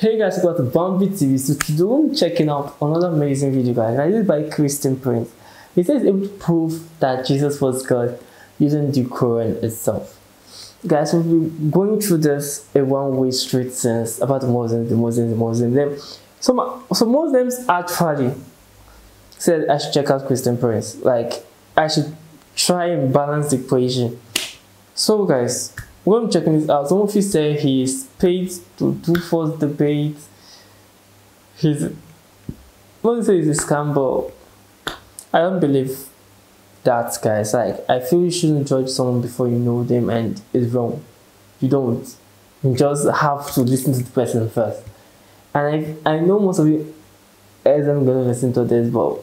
Hey guys, welcome to Bambi TV. So today I'm checking out another amazing video, guys. This is by Christian Prince. He says it would prove that Jesus was God using the Quran itself. Guys, we've been going through this a one-way street since about the Muslims. Then some Muslims actually said I should check out Christian Prince. Like I should try and balance the equation. So guys, when I'm checking this out, some of you say he's paid to do false debates. He's, I won't say he's a scam, but I don't believe that, guys. Like, I feel you shouldn't judge someone before you know them, and it's wrong. You don't. You just have to listen to the person first. And I know most of you isn't gonna listen to this, but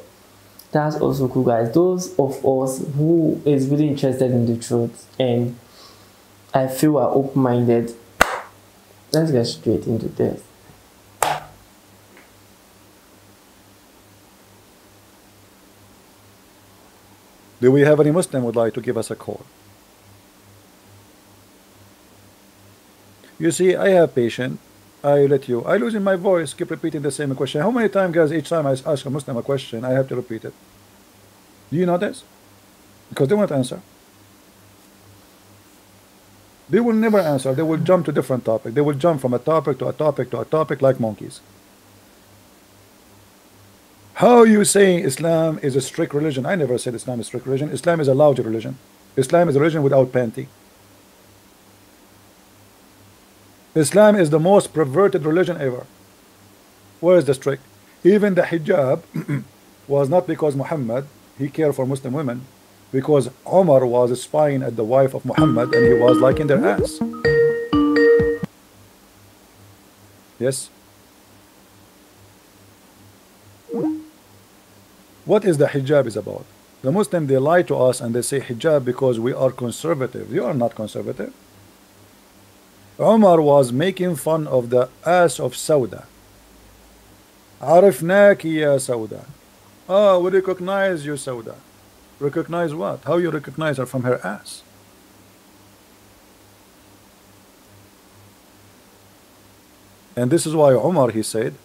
that's also cool, guys. Those of us who is really interested in the truth and I feel are open-minded. Let's get straight into this. Do we have any Muslim who would like to give us a call? You see, I have patience. I let you. I losing my voice. Keep repeating the same question. How many times, guys? Each time I ask a Muslim a question, I have to repeat it. Do you know this? Because they won't answer. They will never answer. They will jump to different topic. They will jump from a topic to a topic to a topic like monkeys. How are you saying Islam is a strict religion? I never said Islam is a strict religion. Islam is a lousy religion. Islam is a religion without panty. Islam is the most perverted religion ever. Where is the strict? Even the hijab was not because Muhammad, he cared for Muslim women. Because Omar was spying at the wife of Muhammad and he was like in their ass. Yes. What is the hijab is about? The Muslims, they lie to us and they say hijab because we are conservative. You are not conservative. Omar was making fun of the ass of Sauda. Arifnaki ya Sauda. Oh, we recognize you, Sauda. Recognize what? How you recognize her from her ass? And this is why Umar, he said,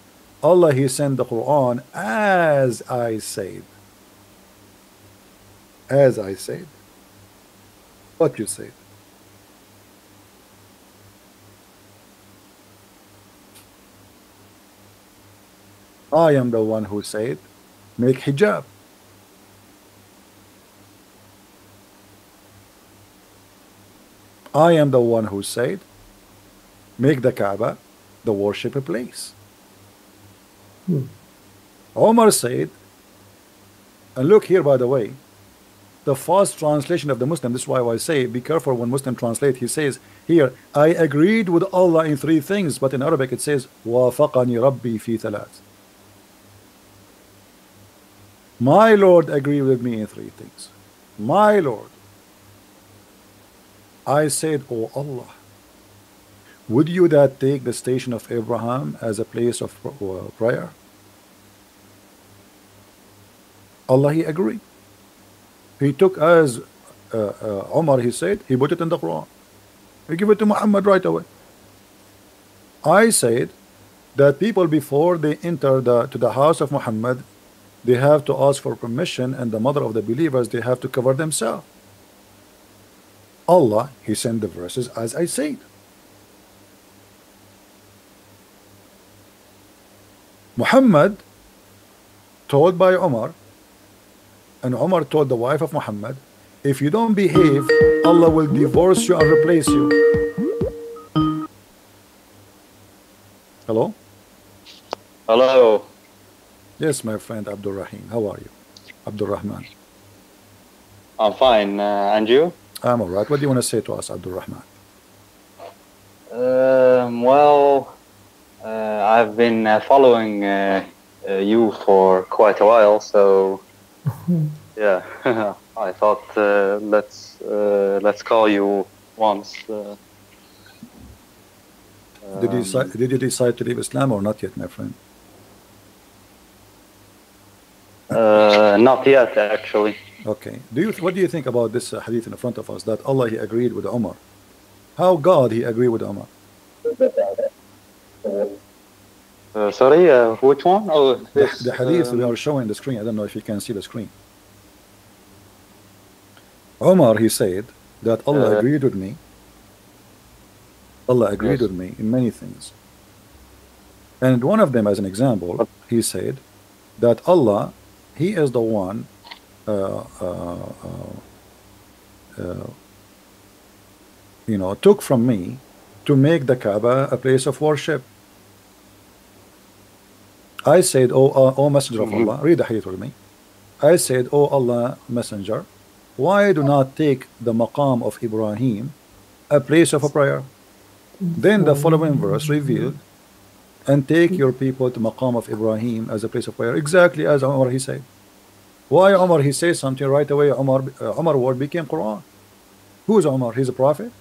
Allah, he sent the Quran as I said. As I said. What you said. I am the one who said, make hijab. I am the one who said, make the Kaaba the worship place. Omar said, and look here, by the way, the false translation of the Muslim, this is why I say, be careful when Muslim translate. He says here, I agreed with Allah in three things, but in Arabic it says, Wafaqani Rabbi fi thalath. My Lord agreed with me in three things. My Lord. I said, oh Allah, would you that take the station of Abraham as a place of prayer? Allah, he agreed. He took as Umar, he said, he put it in the Quran. He gave it to Muhammad right away. I said that people before they enter to the house of Muhammad, they have to ask for permission and the mother of the believers, they have to cover themselves. Allah, he sent the verses as I said. Muhammad told by Umar, and Umar told the wife of Muhammad, if you don't behave, Allah will divorce you and replace you. Hello? Hello. Yes, my friend Abdurrahim. How are you? Abdurrahman. I'm fine. And you? I'm alright. What do you want to say to us, Abdurrahman? I've been following you for quite a while, so yeah, I thought let's call you once. Did you decide to leave Islam or not yet, my friend? Not yet, actually. Okay. What do you think about this hadith in front of us that Allah, he agreed with Umar? How God, he agreed with Umar? Sorry, which one? Oh, the hadith we are showing the screen. I don't know if you can see the screen. Omar, he said that Allah agreed with me. Allah agreed with me in many things. And one of them, as an example, he said that Allah, He is the one you know, took from me to make the Kaaba a place of worship. I said, oh Messenger of Allah, read the hadith with me. I said, oh Allah, Messenger, why do not take the maqam of Ibrahim, a place of a prayer? Then the following verse revealed, and take your people to maqam of Ibrahim as a place of prayer, exactly as Umar he said. Why Umar he says something right away? Umar word became Quran. Who is Umar? He's a prophet.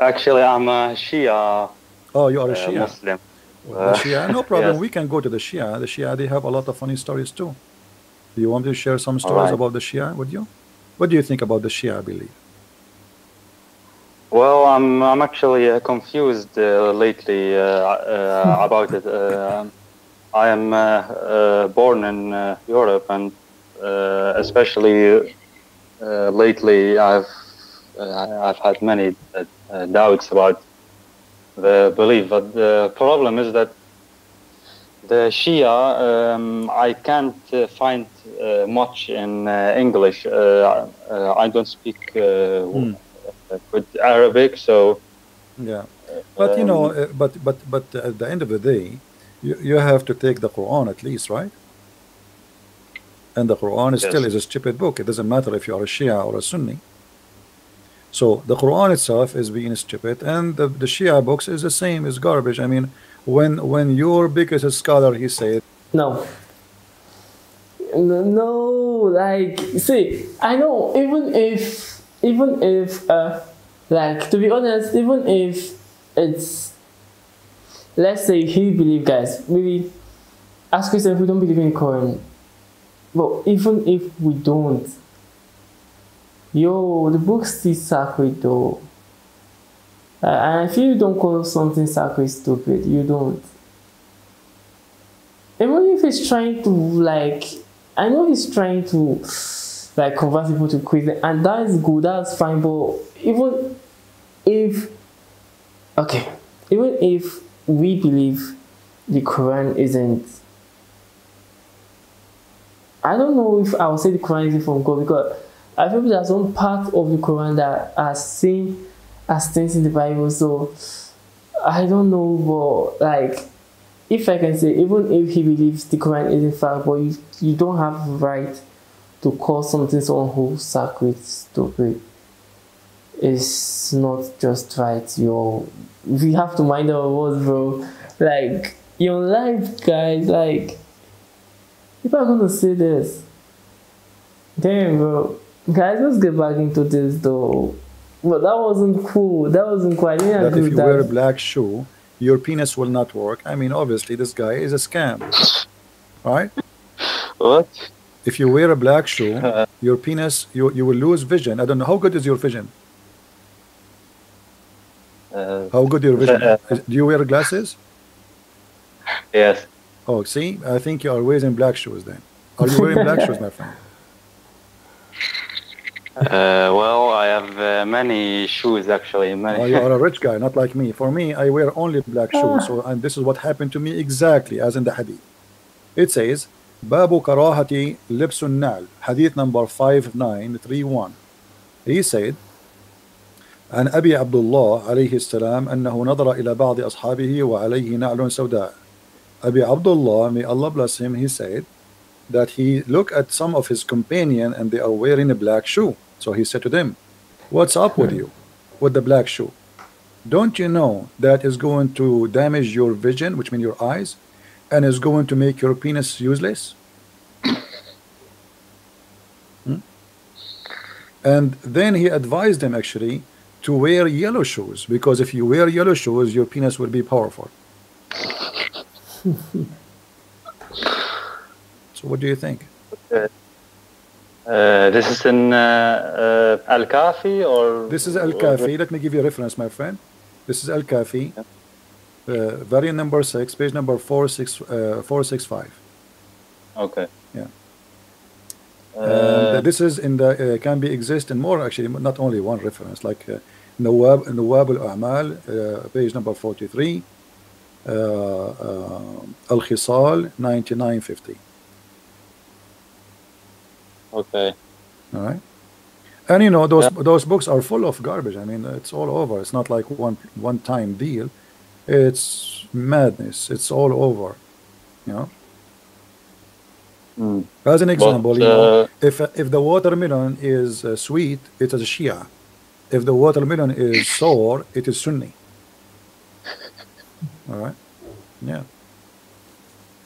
Actually, I'm a Shia. Oh, you are a Shia Muslim. Shia? No problem. Yes. We can go to the Shia. The Shia, they have a lot of funny stories too. Do you want me to share some stories about the Shia with you? What do you think about the Shia belief? Well, I'm actually confused lately about it. I am born in Europe, and especially lately I've had many doubts about the belief. But the problem is that the Shia, I can't find much in English. I don't speak good Arabic, so yeah. But you know, but at the end of the day, you have to take the Quran at least, right? And the Quran is still is a stupid book. It doesn't matter if you are a Shia or a Sunni. So the Quran itself is being stupid, and the Shia books is the same, is garbage. I mean, when your biggest scholar he said no, like see, I know even if like to be honest, even if it's, let's say he believe, guys, maybe ask yourself, we don't believe in Quran, but even if we don't, yo, the book's still sacred though. And if you don't call something sacred stupid, you don't. Even if he's trying to, like, I know he's trying to, like, convert people to Christian, and that is good, that's fine, but even if, okay, even if we believe the Quran isn't, I don't know if I would say the Quran isn't from God, because I feel there's some part of the Quran that are seen as things in the Bible, so I don't know, but like, if I can say, even if he believes the Quran is in fact, but you don't have right to call something someone who's sacred stupid. It's not just right, yo. We have to mind our words, bro. Like, your life, guys, like, people are gonna say this. Damn, bro. Guys, let's get back into this though. But that wasn't cool. That wasn't quite. Yeah, that if you wear a black shoe, your penis will not work. I mean, obviously, this guy is a scam, right? What? If you wear a black shoe, your penis, you will lose vision. I don't know how good is your vision. How good your vision? Do you wear glasses? Yes. Oh, see, I think you are wearing black shoes. Then are you wearing black shoes, my friend? Well, I have many shoes, actually. Many. You are a rich guy, not like me. For me, I wear only black shoes. So, and this is what happened to me exactly, as in the hadith. It says, "Babu karahati libsun nal," hadith number 5931. He said, "An Abi Abdullah alayhi salam, annahu nadara ila ba'di ashabihi wa alayhi na'lun sawda." Abi Abdullah, may Allah bless him, he said that he looked at some of his companion and they are wearing a black shoe. So he said to them, "What's up with you with the black shoe? Don't you know that is going to damage your vision, which means your eyes, and is going to make your penis useless?" And then he advised them actually to wear yellow shoes, because if you wear yellow shoes, your penis will be powerful. So what do you think? This is in Al-Kafi or? This is Al-Kafi. Let me give you a reference, my friend. This is Al-Kafi, variant number 6, page number 465. Okay. Yeah. And this is in the can be exist in more, actually, not only one reference, like Nawab al-A'mal, page number 43, Al-Khisal 9950. Okay. All right. And you know, those books are full of garbage. I mean, it's all over. It's not like one time deal. It's madness. It's all over, you know. Mm. As an example, but, you know, if the watermelon is sweet, it is Shia. If the watermelon is sour, it is Sunni. All right. Yeah.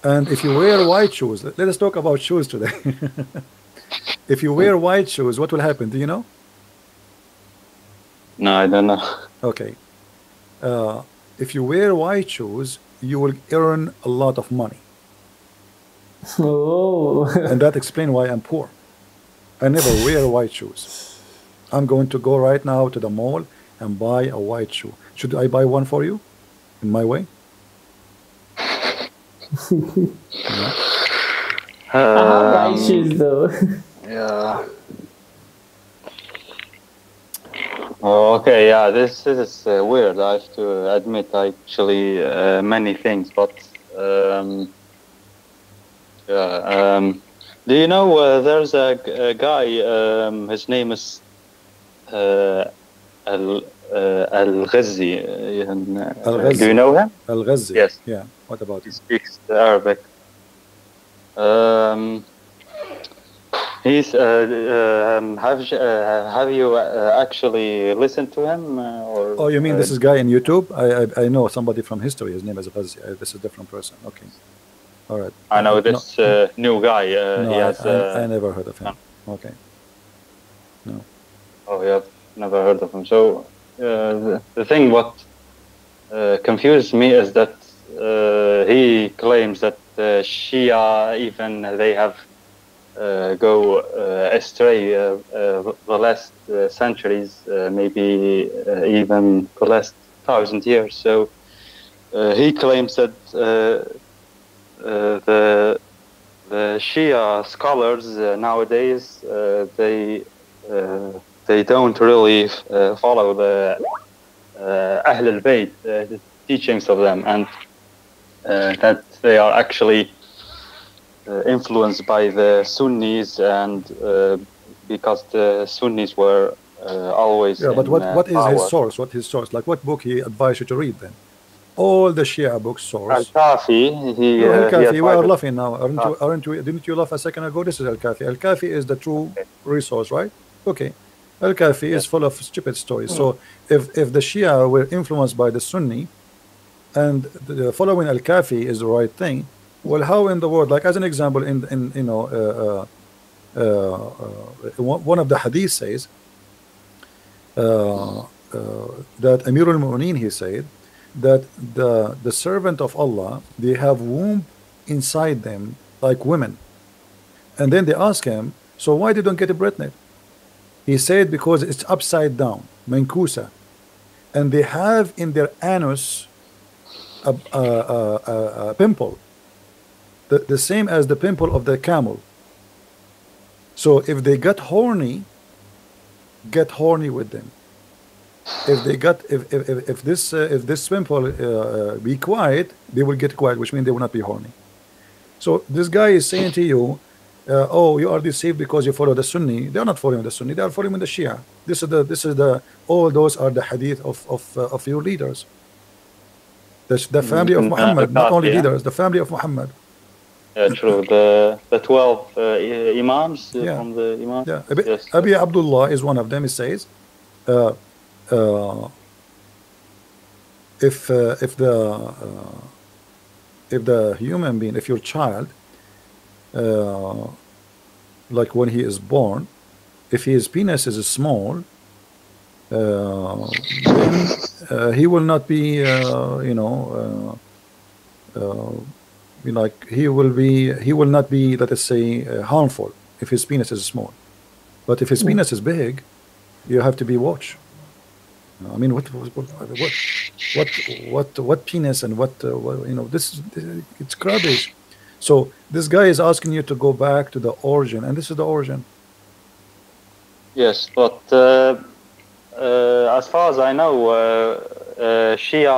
And if you wear white shoes, let us talk about shoes today. If you wear white shoes, what will happen? Do you know? No, I don't know. Okay. If you wear white shoes, you will earn a lot of money. Oh. And that explains why I'm poor. I never wear white shoes. I'm going to go right now to the mall and buy a white shoe. Should I buy one for you? In my way? Yeah. White shoes, though. Yeah. Oh, okay, yeah, this is weird. I have to admit, actually, many things, but yeah. Do you know there's a guy, his name is Al-Ghazi. Do you know him? Al-Ghazi. Yes. Yeah. What about him? He speaks Arabic. He's have you actually listened to him? Or, oh, you mean this is guy in YouTube? I know somebody from history. His name is Ghazi. This is a different person. Okay, all right. I know this new guy. No, he has, I never heard of him. No. Okay. No. Oh, yeah, never heard of him. So the thing what confused me is that he claims that Shia even they have go astray the last centuries, maybe even the last 1,000 years. So he claims that the Shia scholars nowadays they don't really follow the Ahlul Bayt the teachings of them, and that they are actually influenced by the Sunnis, and because the Sunnis were always. Yeah, but what is his source? What his source? Like what book he advised you to read then? All the Shia books source. Al-Kafi. He, Al-Kafi. We are laughing now, aren't you? Didn't you laugh a second ago? This is Al-Kafi. Al-Kafi is the true resource, right? Okay. Al-Kafi is full of stupid stories. So if the Shia were influenced by the Sunni, and the following Al-Kafi is the right thing, well, how in the world? Like as an example, in you know, one of the hadith says that Amir al-Mu'min, he said that the servant of Allah, they have womb inside them like women, and then they ask him, so why they don't get a breastnet? He said because it's upside down, mankusa, and they have in their anus a pimple, the same as the pimple of the camel. So if they got horny, with them. If they got if this pimple be quiet, they will get quiet, which means they will not be horny. So this guy is saying to you, oh, you are deceived because you follow the Sunni. They are not following the Sunni. They are following the Shia. This is the all those are the hadith of your leaders. The family of Muhammad, not only leaders, the family of Muhammad. Yeah, true. The 12 imams from the imams. Yeah. Abi Abdullah is one of them. He says, if the human being, if your child, like when he is born, if his penis is small, then he will not be, you know, like he will not be, let us say, harmful if his penis is small. But if his penis is big, you have to be watch. I mean, what penis and what you know? This it's garbage. So this guy is asking you to go back to the origin, and this is the origin. Yes, but as far as I know, Shia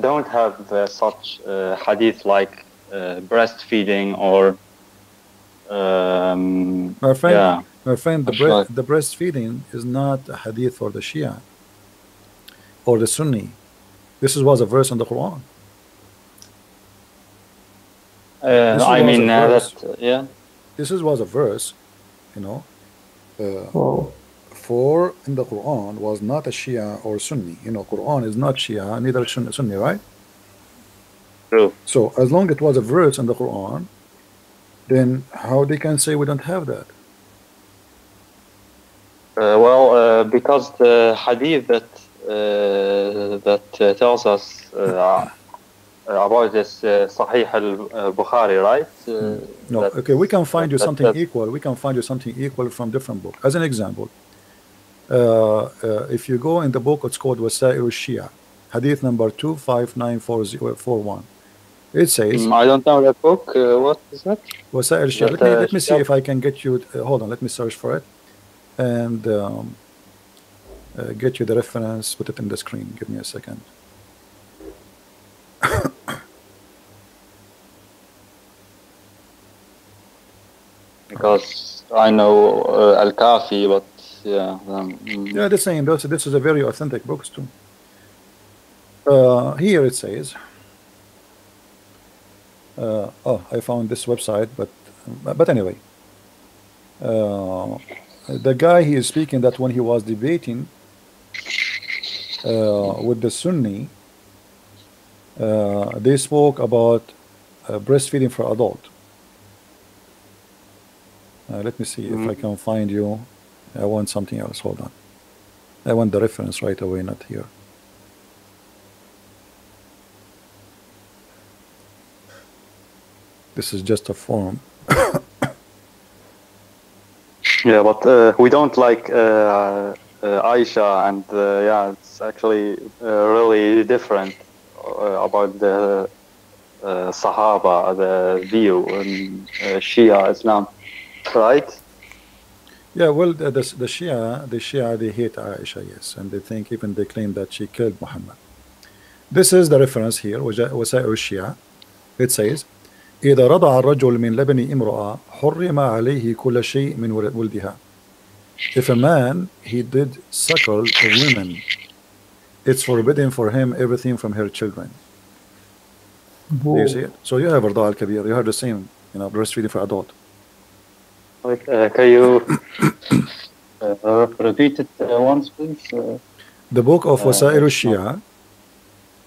don't have such hadith like breastfeeding or. My friend, yeah. My friend, the breastfeeding is not a hadith for the Shia or the Sunni. This was a verse in the Quran. I mean, yeah. This was a verse, you know, for in the Quran was not a Shia or Sunni. You know, Quran is not Shia, neither Sunni, right? True. So as long as it was a verse in the Quran, then how they can say we don't have that? Well, because the hadith that tells us about this Sahih al-Bukhari, right? No, okay, we can find you something equal. We can find you something equal from different book. As an example, if you go in the book, it's called Wasa'il al-Shia, hadith number 25941. It says. I don't know that book. What is that? Wasa'il al-Shia. Let me see if I can get you. Hold on. Let me search for it, and get you the reference. Put it in the screen. Give me a second. Because I know Al-Kafi, but yeah. Yeah, the same. This is a very authentic book too. Here it says. Oh, I found this website, but anyway, the guy he is speaking that when he was debating with the Sunni, they spoke about breastfeeding for adult. Let me see if I can find you. I want something else. Hold on. I want the reference right away, not here. This is just a form. Yeah, but we don't like Aisha, and yeah, it's actually really different about the Sahaba, the view in Shia Islam, right? Yeah, well, the Shia, they hate Aisha, yes, and they think even they claim that she killed Muhammad. This is the reference here, Wasa'il al-Shia. It says. إذا رضع الرجل من لبن امرأة حرم عليه كل شيء من ولدها. If a man he did suckle a woman, it's forbidden for him everything from her children. Do you see it? So you have رضاع الكبير. You have the same, you know, breastfeeding for adult. Like, can you repeat it once, please? The book of Wasa'il al-Shia,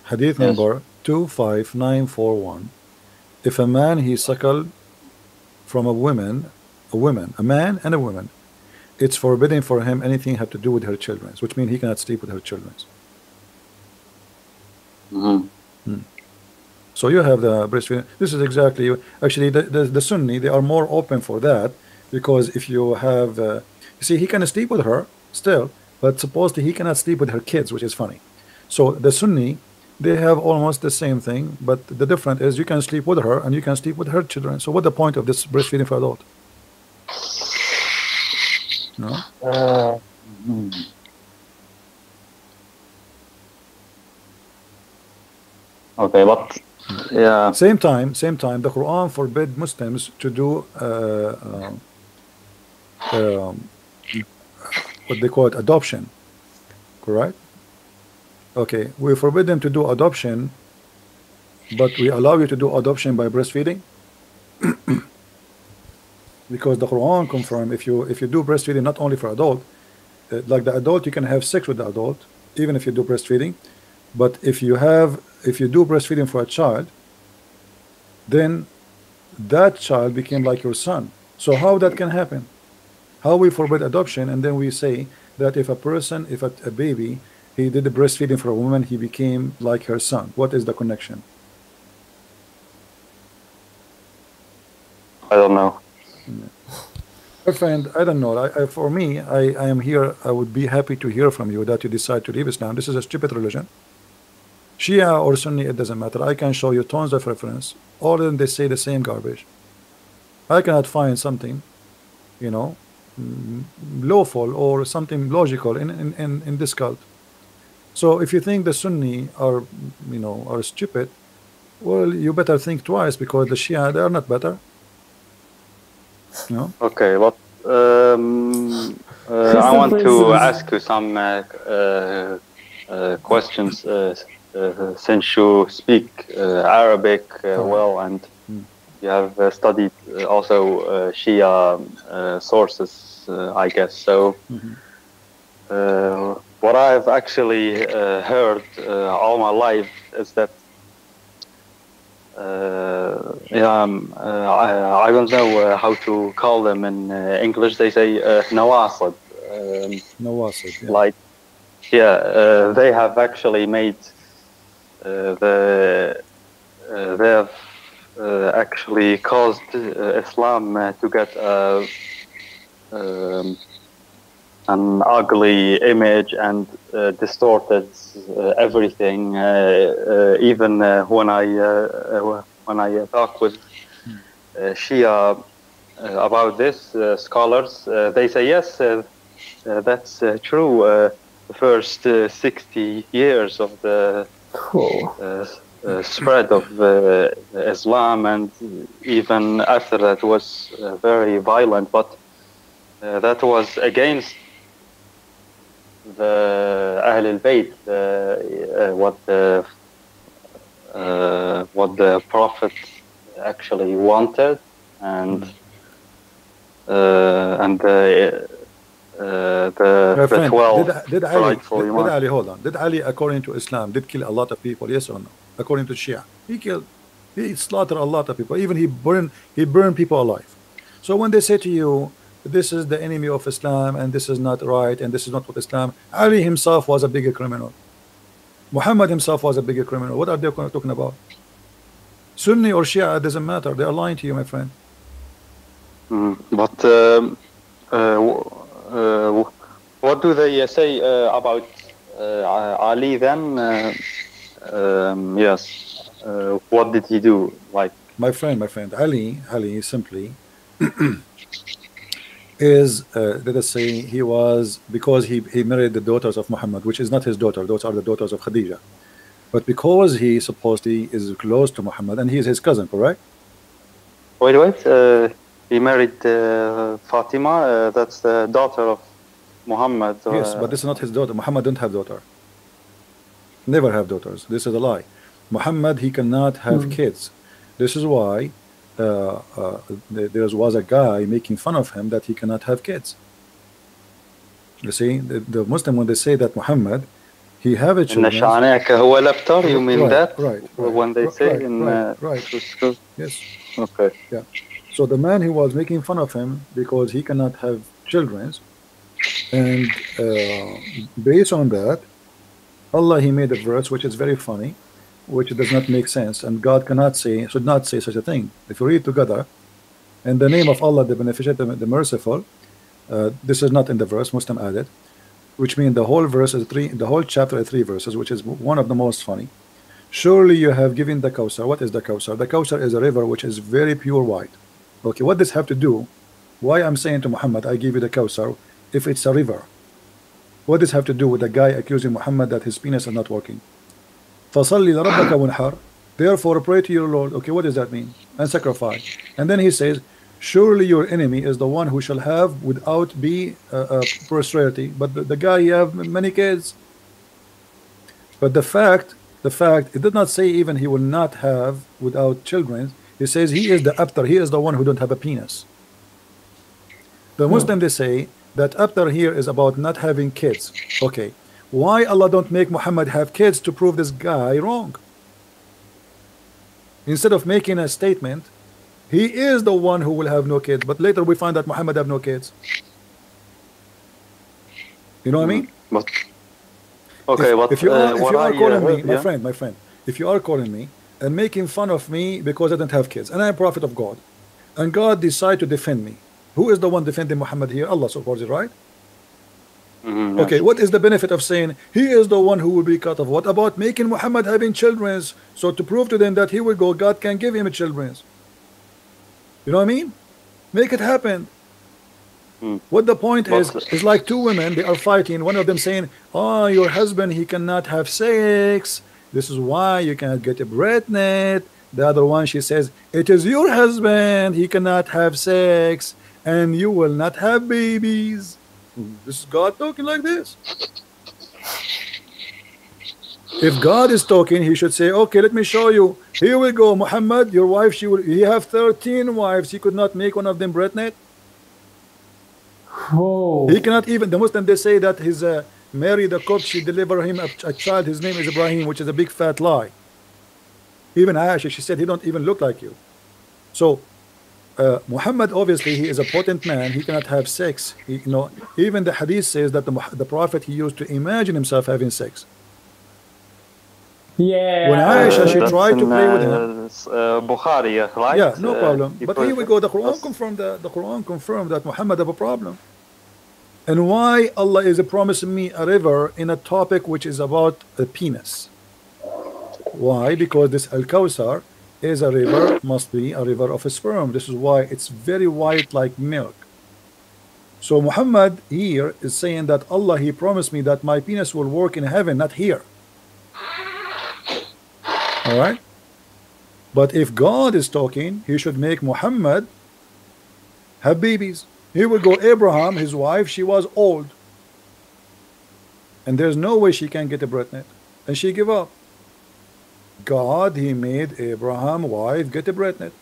hadith number 25941. If a man he suckled from a man and a woman, it's forbidden for him anything have to do with her children, which means he cannot sleep with her children. So you have the breastfeeding. This is exactly actually the Sunni. They are more open for that because if you have, you see, he can sleep with her still, but supposedly he cannot sleep with her kids, which is funny. So the Sunni. They have almost the same thing, but the difference is you can sleep with her and you can sleep with her children. So what's the point of this breastfeeding for adult? No? Okay, but yeah. Same time, the Quran forbid Muslims to do what they call it, adoption, correct? Okay, we forbid them to do adoption, but we allow you to do adoption by breastfeeding, because the Quran confirms if you do breastfeeding not only for adult, like the adult you can have sex with the adult even if you do breastfeeding, but if you do breastfeeding for a child, then that child became like your son. So how that can happen? How we forbid adoption and then we say that if a baby he did the breastfeeding for a woman, he became like her son. What is the connection? I don't know. My friend, I don't know. For me, I am here. I would be happy to hear from you that you decide to leave Islam. This is a stupid religion. Shia or Sunni, it doesn't matter. I can show you tons of reference. All of them, they say the same garbage. I cannot find something, you know, lawful or something logical in this cult. So if you think the Sunni are, you know, are stupid, well, you better think twice, because the Shia, they are not better. No. Okay, but I want to ask you some questions, since you speak Arabic well, and you have studied also Shia sources, I guess. So what I've actually heard all my life is that I don't know how to call them in English. They say nawasib. Nawasib, yeah. Like, yeah, they have actually made they have actually caused Islam to get an ugly image and distorted everything. Even when I talk with Shia about this, scholars, they say yes, that's true. The first 60 years of the spread of Islam, and even after that, was very violent, but that was against the Ahlul Bayt, what the Prophet actually wanted, and the 12. Did Ali, hold on? Did Ali, according to Islam, did kill a lot of people? Yes or no? According to Shia, he slaughtered a lot of people. Even he burned people alive. So when they say to you, this is the enemy of Islam, and this is not right, and this is not what Islam. Ali himself was a bigger criminal. Muhammad himself was a bigger criminal. What are they talking about? Sunni or Shia, it doesn't matter. They are lying to you, my friend. But what do they say about Ali then? Yes. What did he do? Like, my friend, Ali simply. Is let us say he was, because he married the daughters of Muhammad, which is not his daughter. Those are the daughters of Khadija, but because he supposedly is close to Muhammad and he is his cousin, correct? Wait. He married Fatima. That's the daughter of Muhammad. Yes, but this is not his daughter. Muhammad don't have daughter. Never have daughters. This is a lie. Muhammad, he cannot have kids. This is why. There was a guy making fun of him that he cannot have kids. You see, the Muslim, when they say that Muhammad, he have a children. You mean right, that? Right. When they say right. Yes. Okay. Yeah. So the man, he was making fun of him because he cannot have children, and based on that, Allah, he made a verse which is very funny, which does not make sense, and God should not say such a thing. If you read together, in the name of Allah, the Beneficent, the Merciful, this is not in the verse. Muslim added, which means the whole verse is three. The whole chapter is three verses, which is one of the most funny. Surely you have given the Kawthar. What is the Kawthar? The Kawthar is a river which is very pure white. Okay, what does this have to do? Why I'm saying to Muhammad, I give you the Kawthar, if it's a river? What does this have to do with the guy accusing Muhammad that his penis is not working? Therefore pray to your Lord. Okay, what does that mean? And sacrifice. And then he says, surely your enemy is the one who shall have without be prosperity. But the guy, he have many kids. But the fact, it did not say even he will not have without children. He says he is the abtar. He is the one who don't have a penis. The Muslim, they say that abtar here is about not having kids. Okay. Why Allah don't make Muhammad have kids to prove this guy wrong? Instead of making a statement, he is the one who will have no kids, but later we find that Muhammad have no kids. You know what I mean? But okay, if you are calling me, my friend, and making fun of me because I don't have kids, and I am prophet of God, and God decide to defend me, Who is the one defending Muhammad here? Allah, so of course, right? Mm-hmm, okay, what is the benefit of saying he is the one who will be cut off? What about making Muhammad having children? So to prove to them that he will go, God can give him children. You know what I mean? Make it happen. Mm. What the point is, it's like two women, they are fighting, one of them saying, oh, your husband, he cannot have sex, this is why you cannot get a pregnant. The other one, she says, it is your husband, he cannot have sex, and you will not have babies. This is God talking like this. If God is talking, he should say, okay, let me show you. Here we go, Muhammad, your wife, he have 13 wives. He could not make one of them pregnant. Oh. He cannot even, the Muslim, they say that he's Mary the Copt, she delivered him a child, his name is Ibrahim, which is a big fat lie. Even Aisha, she said, he don't even look like you. So Muhammad, obviously, he is a potent man. He cannot have sex. He, you know, even the hadith says that the prophet, he used to imagine himself having sex. Yeah. When Aisha, she tried to play with him. Bukhari, right? Yeah, no problem. But here we go. The Quran confirmed that. The Quran confirmed that Muhammad have a problem. And why Allah is promising me a river in a topic which is about a penis? Why? Because this Al-Kawthar is a river, must be a river of a sperm. This is why it's very white like milk. So Muhammad here is saying that Allah, he promised me that my penis will work in heaven, not here. All right? But if God is talking, he should make Muhammad have babies. Here we go, Abraham, his wife, she was old. And there's no way she can get a pregnant. And she gave up. God, he made Abraham wife get a pregnant.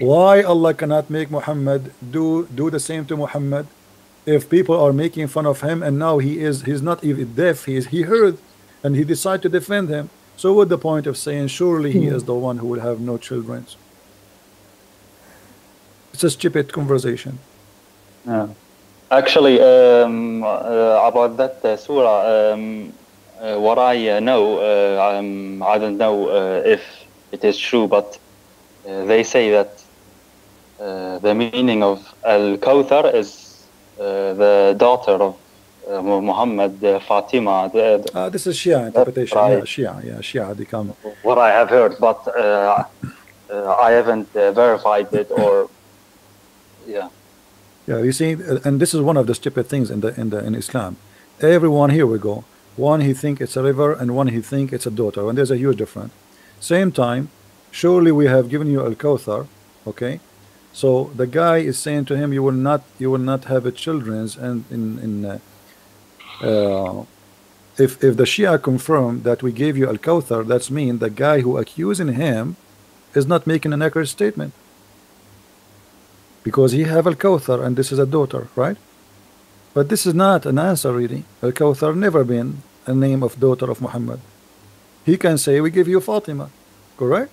Why Allah cannot make Muhammad do the same to Muhammad? If people are making fun of him, and now he's not even deaf, he heard, and he decided to defend him. So what the point of saying surely he is the one who will have no children? It's a stupid conversation. Yeah. Actually, about that surah, what I know, I don't know if it is true, but they say that the meaning of Al-Kawthar is the daughter of Muhammad, Fatima. This is Shia interpretation, Shia, they come. What I have heard, but I haven't verified it or, yeah. Yeah, you see, and this is one of the stupid things in Islam. Everyone, here we go. One he think it's a river, and one he think it's a daughter, and there's a huge difference. Same time, surely we have given you Al-Kawthar, okay? So the guy is saying to him, you will not have a children's, and if the Shia confirm that we gave you Al-Kawthar, that's mean the guy who accusing him is not making an accurate statement, because he have Al-Kawthar and this is a daughter, right? But this is not an answer, really. Al-Kawthar never been a name of daughter of Muhammad. He can say, we give you Fatima, correct?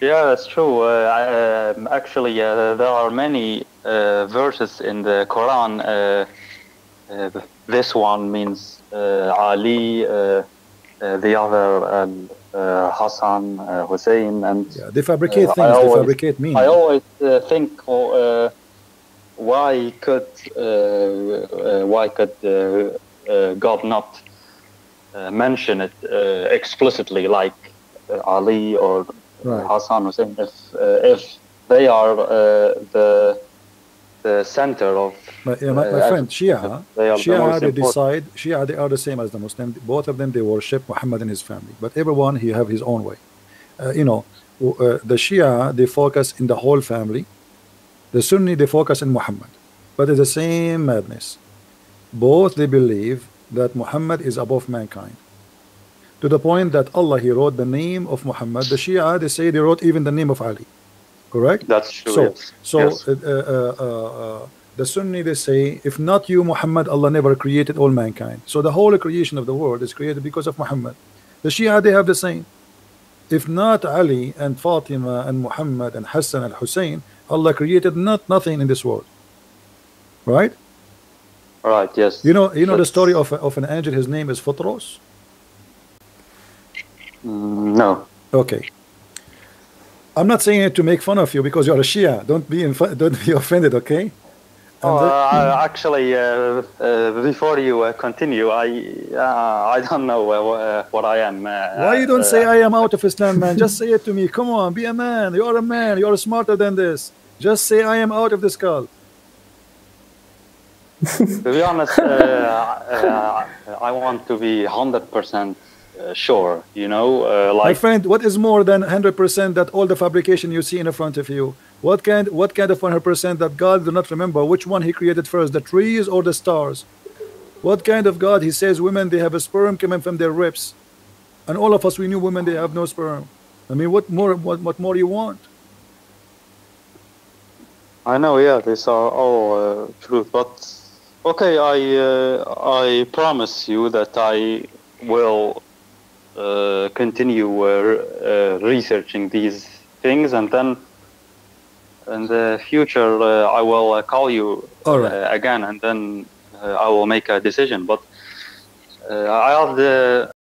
Yeah, that's true. Actually, there are many verses in the Quran. This one means Ali, the other Hassan, Hussein, and yeah, they fabricate things. They fabricate meaning. I always think. Why could God not mention it explicitly, like Ali or right. Hassan was saying, if they are the center of my friend Shia, they are the same as the Muslim. Both of them, they worship Muhammad and his family, but everyone he have his own way. The Shia, they focus in the whole family. The Sunni, they focus on Muhammad, but it's the same madness. Both they believe that Muhammad is above mankind, to the point that Allah, he wrote the name of Muhammad. The Shia, they say they wrote even the name of Ali, correct? That's true. So the Sunni, they say, if not you, Muhammad, Allah never created all mankind. So the whole creation of the world is created because of Muhammad. The Shia, they have the same. If not Ali and Fatima and Muhammad and Hassan and Hussein, Allah created nothing in this world, right? All right. Yes. You know the story of an angel. His name is Fatros. No. Okay. I'm not saying it to make fun of you because you're a Shia. Don't be offended, okay? Before you continue, I don't know what I am. Why you don't say I am out of Islam, man? Just say it to me. Come on, be a man. You are a man. You are smarter than this. Just say I am out of this call. To be honest, I want to be 100% sure, you know, like my friend, what is more than 100% that all the fabrication you see in front of you? What kind of 100% that God do not remember which one he created first, the trees or the stars? What kind of God? He says women, they have a sperm coming from their ribs, and all of us, we knew women, they have no sperm. I mean, what more you want? I know, yeah, these are all truth, but okay, I promise you that I will continue researching these things, and then in the future I will call you again, and then I will make a decision. But I have the